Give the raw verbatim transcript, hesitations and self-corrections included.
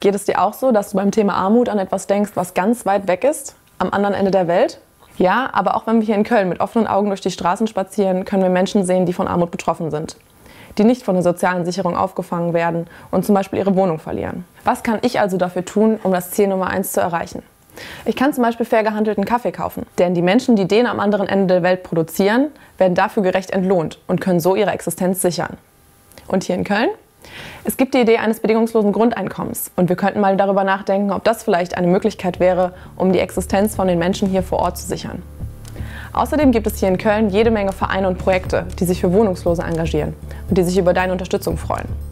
Geht es dir auch so, dass du beim Thema Armut an etwas denkst, was ganz weit weg ist, am anderen Ende der Welt? Ja, aber auch wenn wir hier in Köln mit offenen Augen durch die Straßen spazieren, können wir Menschen sehen, die von Armut betroffen sind, die nicht von der sozialen Sicherung aufgefangen werden und zum Beispiel ihre Wohnung verlieren. Was kann ich also dafür tun, um das Ziel Nummer eins zu erreichen? Ich kann zum Beispiel fair gehandelten Kaffee kaufen, denn die Menschen, die den am anderen Ende der Welt produzieren, werden dafür gerecht entlohnt und können so ihre Existenz sichern. Und hier in Köln? Es gibt die Idee eines bedingungslosen Grundeinkommens und wir könnten mal darüber nachdenken, ob das vielleicht eine Möglichkeit wäre, um die Existenz von den Menschen hier vor Ort zu sichern. Außerdem gibt es hier in Köln jede Menge Vereine und Projekte, die sich für Wohnungslose engagieren und die sich über deine Unterstützung freuen.